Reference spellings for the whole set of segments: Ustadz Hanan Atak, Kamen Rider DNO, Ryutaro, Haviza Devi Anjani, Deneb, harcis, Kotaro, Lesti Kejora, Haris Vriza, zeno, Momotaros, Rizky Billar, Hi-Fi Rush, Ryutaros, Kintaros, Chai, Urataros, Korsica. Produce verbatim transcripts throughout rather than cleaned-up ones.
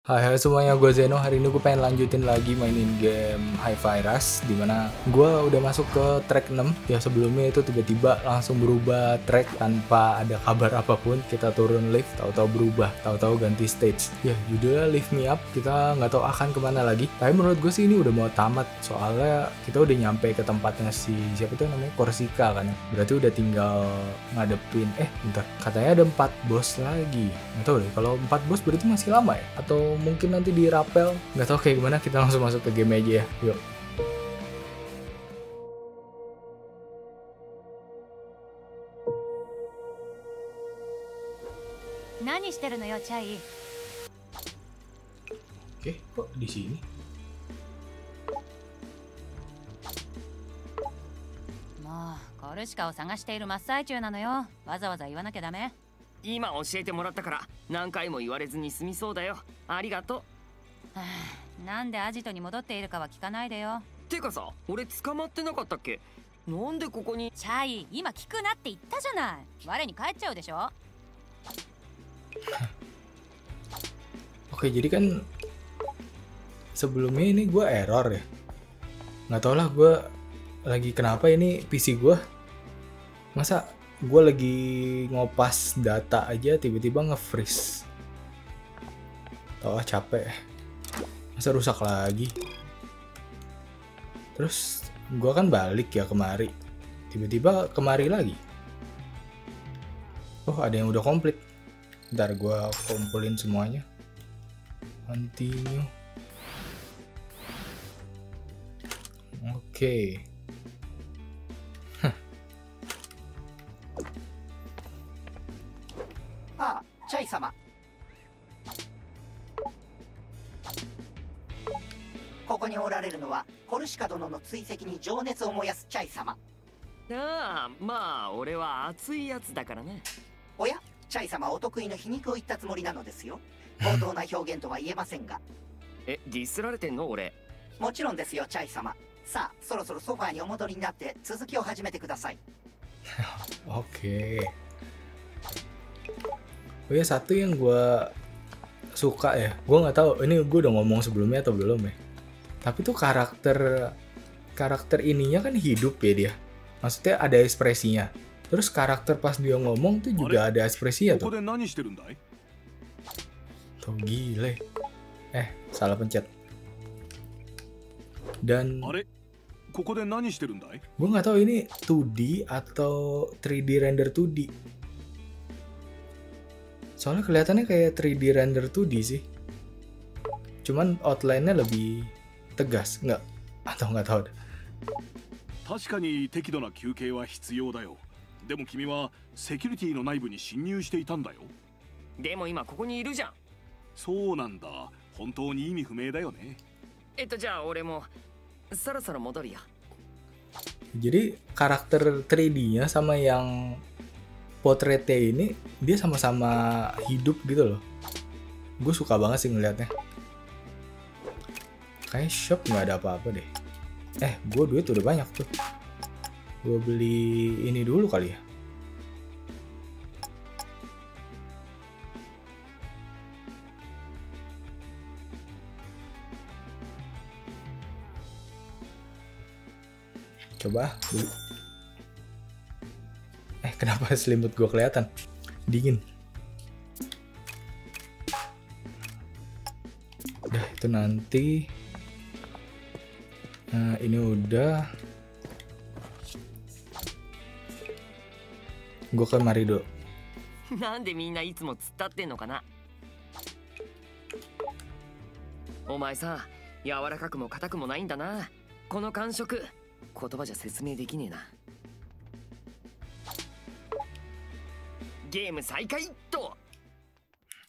Hai hai semuanya, gue Zeno. Hari ini gue pengen lanjutin lagi mainin game Hi-Fi Rush, dimana gue udah masuk ke track enam. Ya sebelumnya itu tiba-tiba langsung berubah track tanpa ada kabar apapun. Kita turun lift, tahu-tahu berubah, tahu-tahu ganti stage. Ya judulnya Lift Me Up, kita nggak tahu akan kemana lagi. Tapi menurut gue sih ini udah mau tamat, soalnya kita udah nyampe ke tempatnya si siapa itu namanya, Korsica kan. Berarti udah tinggal ngadepin, eh bentar, katanya ada empat bos lagi. Nggak tahu deh, kalau empat bos berarti masih lama ya? Atau mungkin nanti di rapel, nggak tahu kayak gimana. Kita langsung masuk ke game aja ya, yuk. Oke, kok di sini? Ima oshiete moratta kara nankai mo iwarezu ni sumi sou da yo. Arigato. Nande Ajito ni modotte iru ka wa kikanai de yo. Te ka sa, ore tsukamatte nakatta kke? Nande koko ni? Chai, ima kiku na tte itta janai. Ware ni kaechau desho. Oke, jadi kan sebelumnya ini gue error ya. Nggak tau lah gue lagi kenapa ini P C gue. Masa gue lagi ngopas data aja tiba-tiba nge-freeze. Oh capek, masa rusak lagi. Terus gue kan balik ya kemari, tiba-tiba kemari lagi. Oh ada yang udah komplit. Ntar gue kumpulin semuanya. Continue. Oke okay. Sama. Oke. Oh ya, satu yang gue suka ya, gue nggak tahu ini gue udah ngomong sebelumnya atau belum ya, tapi tuh karakter karakter ininya kan hidup ya dia, maksudnya ada ekspresinya. Terus karakter pas dia ngomong tuh juga ada ekspresinya tuh. Tuh gile, eh salah pencet. Dan gue nggak tahu ini dua D atau tiga D render dua D. Soalnya kelihatannya kayak tiga D render dua D sih. Cuman outline-nya lebih tegas, nggak? Atau nggak tahu. Jadi karakter tiga D-nya sama yang potretnya ini dia sama-sama hidup gitu loh. Gue suka banget sih ngeliatnya. Kayak shop nggak ada apa-apa deh. Eh, gue duit udah banyak tuh. Gue beli ini dulu kali ya. Coba beli. Kenapa selimut gue kelihatan dingin? Udah itu nanti. Nah ini udah. Gue ke mari dulu. Game saikai itu.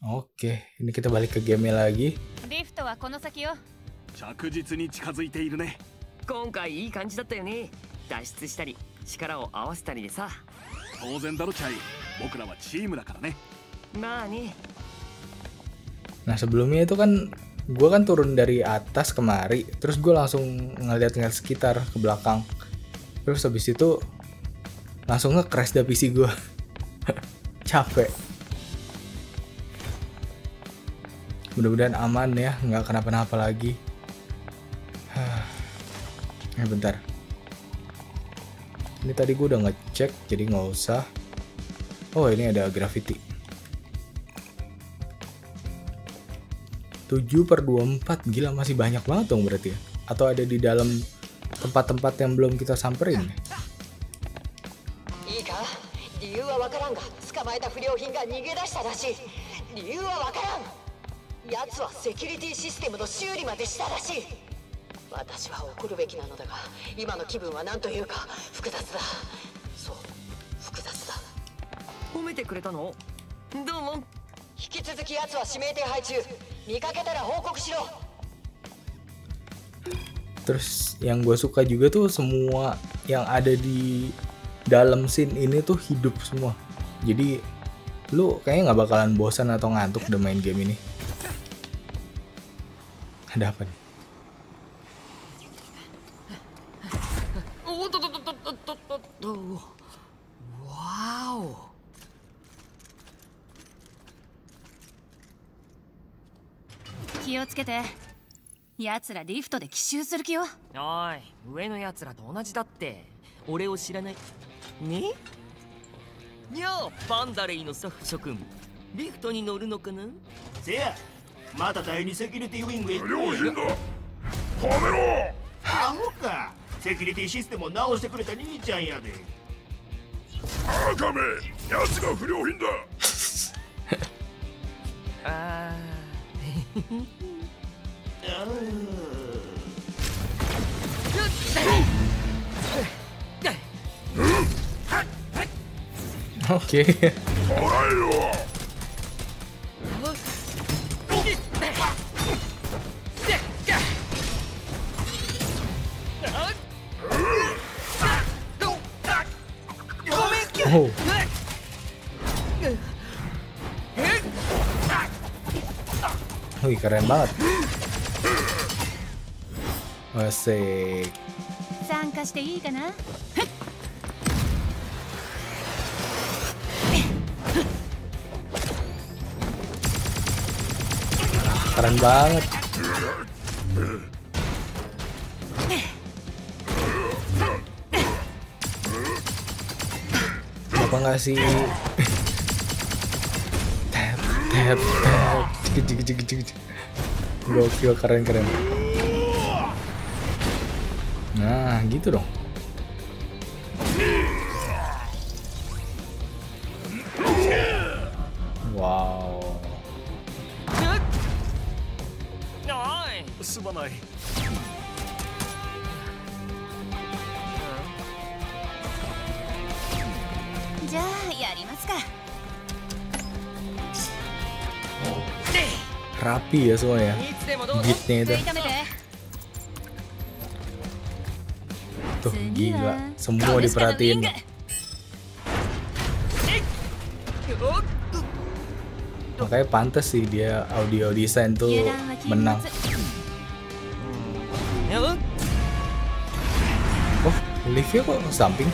Oke, ini kita balik ke game lagi. Lift wa kono saki yo. Chakujitsu ni chikazuite iru ne. Konkai ii kanji datta yo ne. Dashitsu shitari, chikara wo awasitari de sa. Touzen daro chai. Bokura wa chiimu da kara ne. Ma ne. Nah, sebelumnya itu kan gue kan turun dari atas kemari, terus gue langsung ngeliat-ngeliat sekitar ke belakang. Terus habis itu langsung nge-crash dah P C gue. Capek. Mudah-mudahan aman ya, nggak kenapa-napa lagi. Eh bentar. Ini tadi gue udah ngecek, jadi nggak usah. Oh ini ada graffiti. tujuh per dua puluh empat, gila masih banyak banget dong berarti ya. Atau ada di dalam tempat-tempat yang belum kita samperin. Terus yang gue suka juga tuh semua yang ada di dalam scene ini tuh hidup semua. Jadi lu kayaknya nggak bakalan bosan atau ngantuk udah main game ini. Ada apa nih? Wow. Ah. Oke. Oh. Wih, keren banget. Asik. Keren banget. Apa nggak sih? Tap tap tap. Gokil, keren-keren. Nah, gitu dong. Wow. Rapi ya semua ya, beatnya itu tuh gila, semua diperhatiin. Makanya pantas sih dia audio design tuh menang. Oh, liftnya kok samping?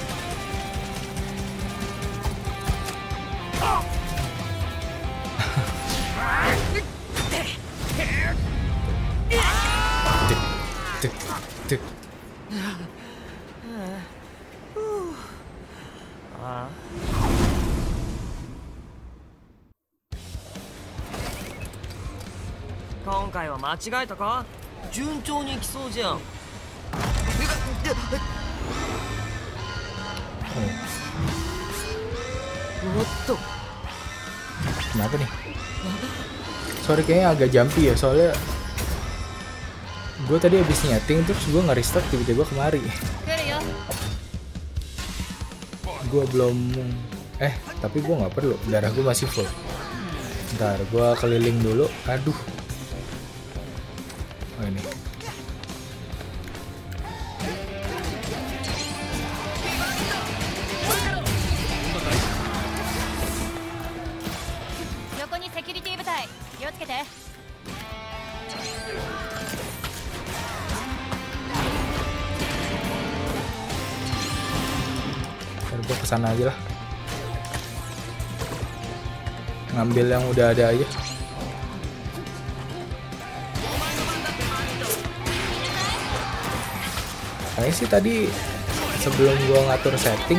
Kenapa nih? Sorry kayaknya agak jumpy ya, soalnya gue tadi habis nyeting terus gue nge-restart tiba-tiba kemari. Gue belum eh tapi gue nggak perlu, darah gue masih full. Ntar gue keliling dulu. Aduh. Oh ini. Gue kesana aja lah, ngambil yang udah ada aja. Kayaknya sih tadi sebelum gue ngatur setting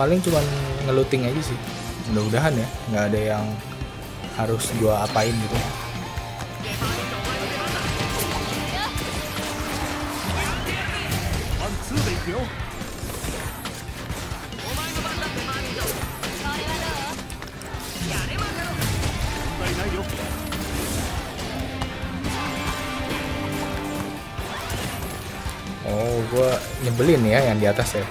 paling cuman ngeluting aja sih. Mudah-mudahan ya nggak ada yang harus gue apain gitu. Oh, gue nyebelin ya yang di atas ya.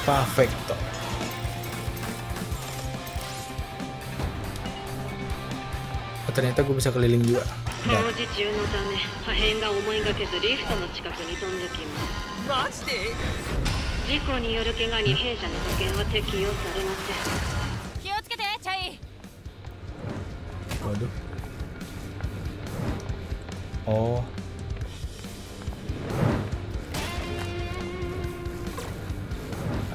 Perfecto. Oh, ternyata gue bisa keliling juga. Waduh. Oh.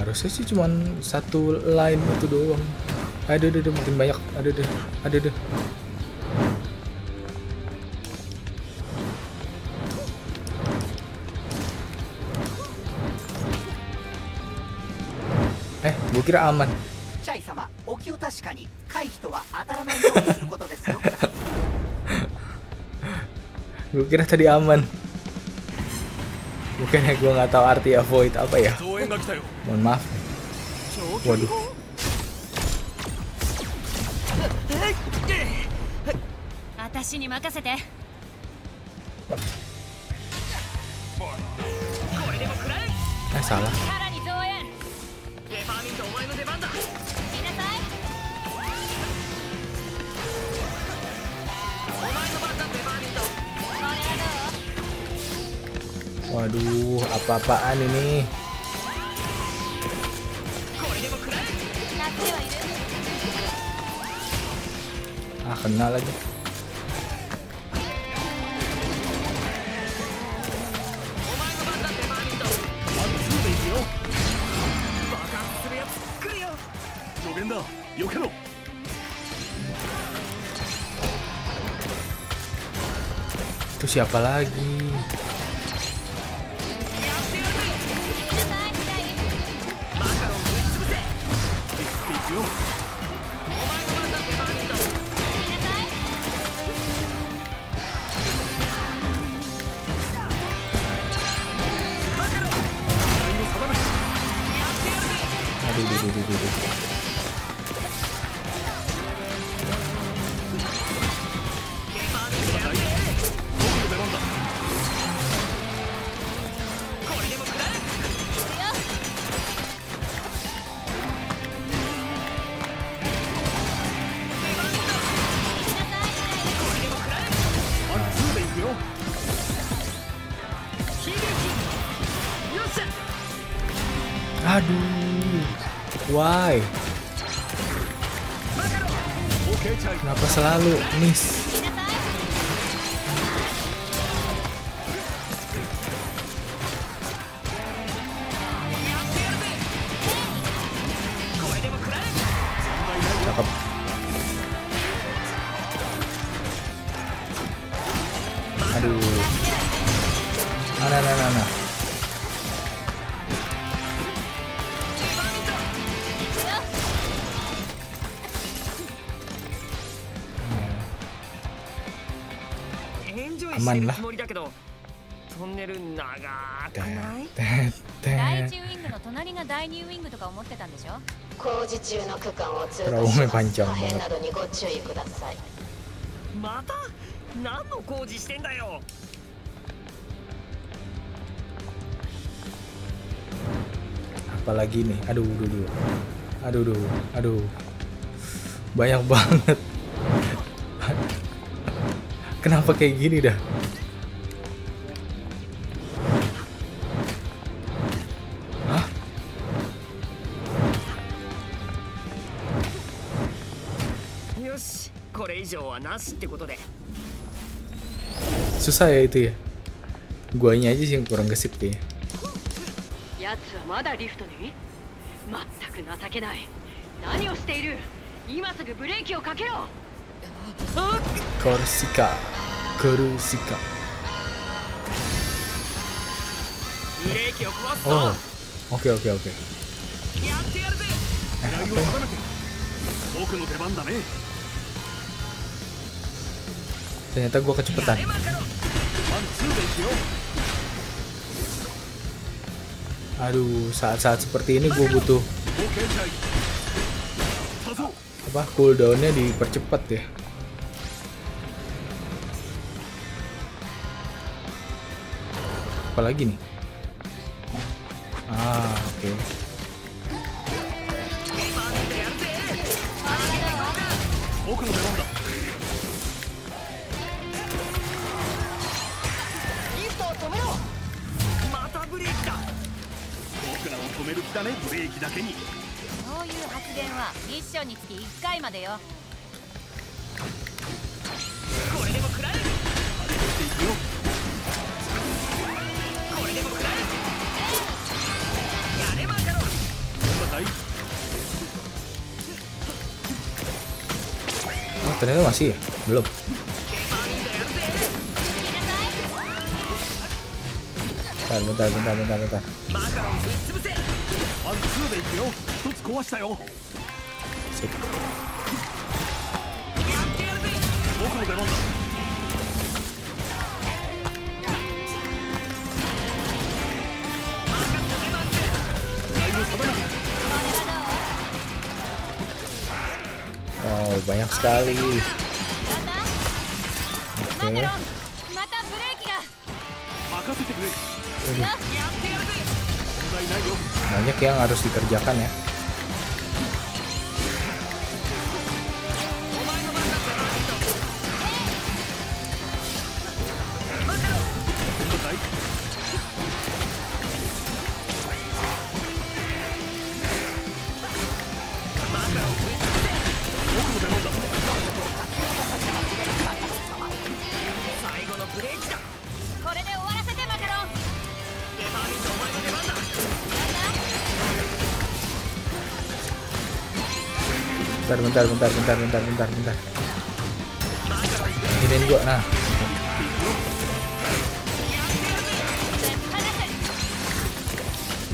Harusnya sih cuman satu line itu doang. Aduh, aduh, aduh makin banyak. Aduh, aduh, aduh, aduh. Eh, gue kira aman. Gue kira tadi aman. Bukannya gue nggak tahu arti avoid apa ya? Mohon maaf. Waduh. Eh, salah. Waduh, apa-apaan ini? Ah, kena lagi. Itu siapa lagi? Aduh, why? Kenapa selalu miss? Aduh, nah, nah, nah, nah. Aman lah. Terowongnya panjang banget. Apalagi nih, aduh, aduh, aduh, aduh, aduh, banyak banget. Kenapa kayak gini dah? Hah? Susah ya itu ya. Guanya aja sih yang kurang gesip deh. Korsica, Korsica. Oh, oke oke oke. Ternyata gua kecepetan. Aduh, saat-saat seperti ini gue butuh apa cooldownnya dipercepat ya. Apalagi nih? Ah, oke. Okay. Oh, ternyata masih ya? Belum. Bentar, bentar, bentar, bentar. Sip. Wow, banyak sekali. Oke. Okay. Banyak yang harus dikerjakan ya. Bentar, bentar, bentar, bentar, bentar, bentar. Giniin gua, nah.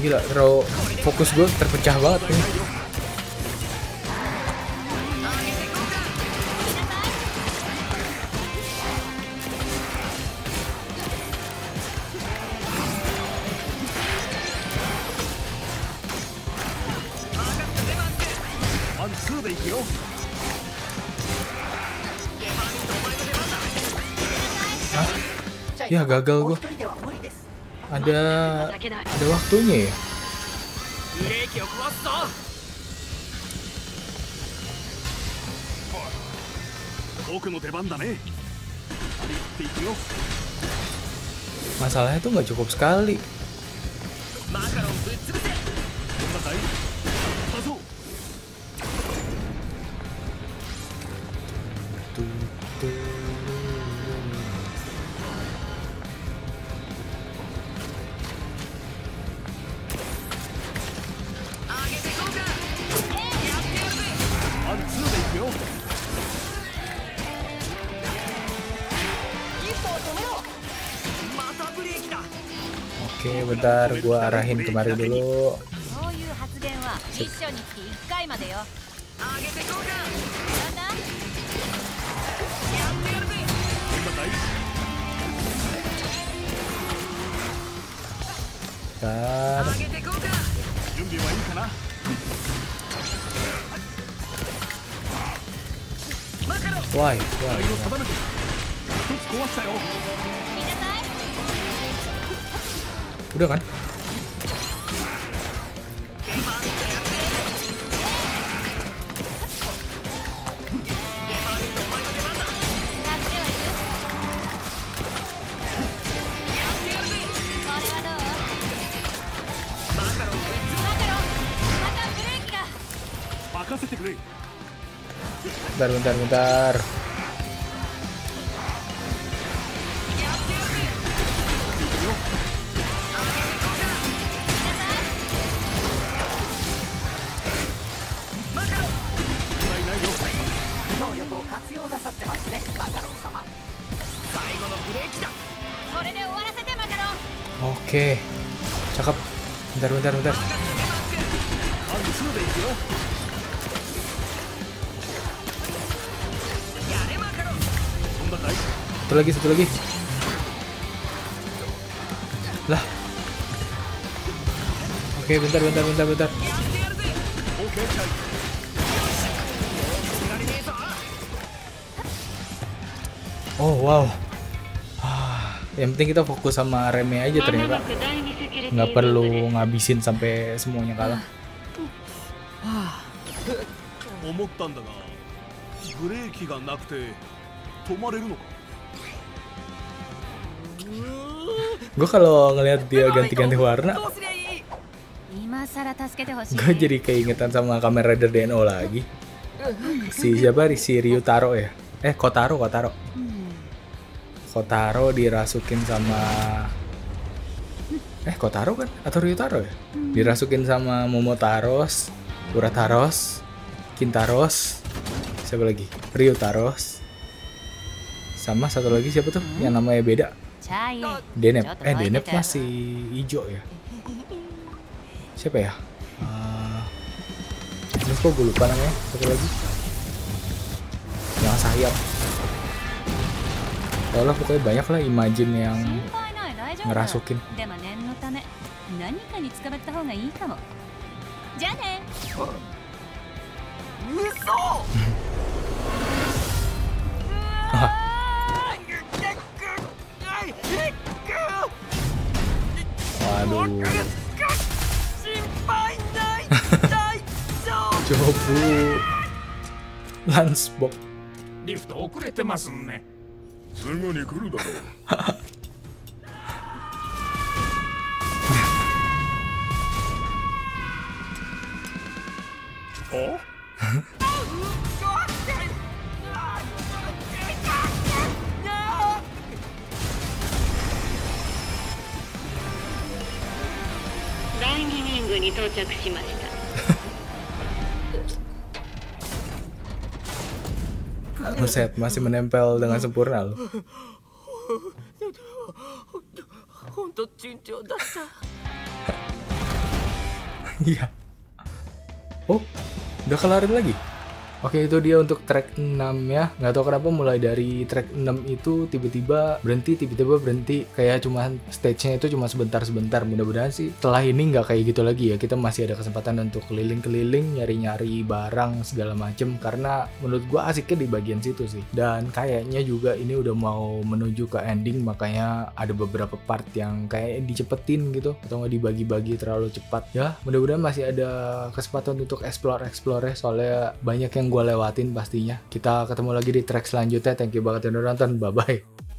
Gila, terlalu fokus gua terpecah banget nih. Ya gagal gue. Ada ada waktunya ya. Masalahnya tuh nggak cukup sekali. Oke, bentar gua arahin kemari dulu. Bentar. Why? Why? Udah kan? bentar, bentar, bentar. Oke, cakep. Bentar, bentar, bentar. Satu lagi, satu lagi. Lah. Oke, bentar, bentar, bentar, bentar. Oh, wow. Yang penting kita fokus sama remnya aja ternyata. Nggak perlu ngabisin sampai semuanya kalah. Gue kalau ngelihat dia ganti-ganti warna, gue jadi keingetan sama Kamen Rider D N O lagi. Si siapa? Si Ryutaro ya? Eh, Kotaro, Kotaro. Kotaro dirasukin sama... Eh, Kotaro kan? Atau Ryutaro ya? Dirasukin sama Momotaros, Urataros, Kintaros, siapa lagi? Ryutaros. Sama satu lagi siapa tuh? Yang namanya beda. Deneb, eh Deneb masih hijau ya? Siapa ya? Uh, terus kok gue lupa namanya, satu lagi yang sayap. Tau lah pokoknya banyak lah imajin yang ngerasukin. Waduh. Coba Lansbok. Oh? Buset, masih menempel dengan sempurna loh. Iya. Oh, udah kelarin lagi. Oke, itu dia untuk track enam ya. Nggak tahu kenapa mulai dari track enam itu tiba-tiba berhenti, tiba-tiba berhenti. Kayak cuma stage-nya itu cuma sebentar-sebentar. Mudah-mudahan sih setelah ini nggak kayak gitu lagi ya. Kita masih ada kesempatan untuk keliling-keliling, nyari-nyari barang segala macem. Karena menurut gua asiknya di bagian situ sih. Dan kayaknya juga ini udah mau menuju ke ending. Makanya ada beberapa part yang kayak dicepetin gitu. Atau nggak dibagi-bagi terlalu cepat. Ya, mudah-mudahan masih ada kesempatan untuk explore-explore. Soalnya banyak yang gue lewatin pastinya. Kita ketemu lagi di track selanjutnya. Thank you banget yang udah nonton. Bye-bye.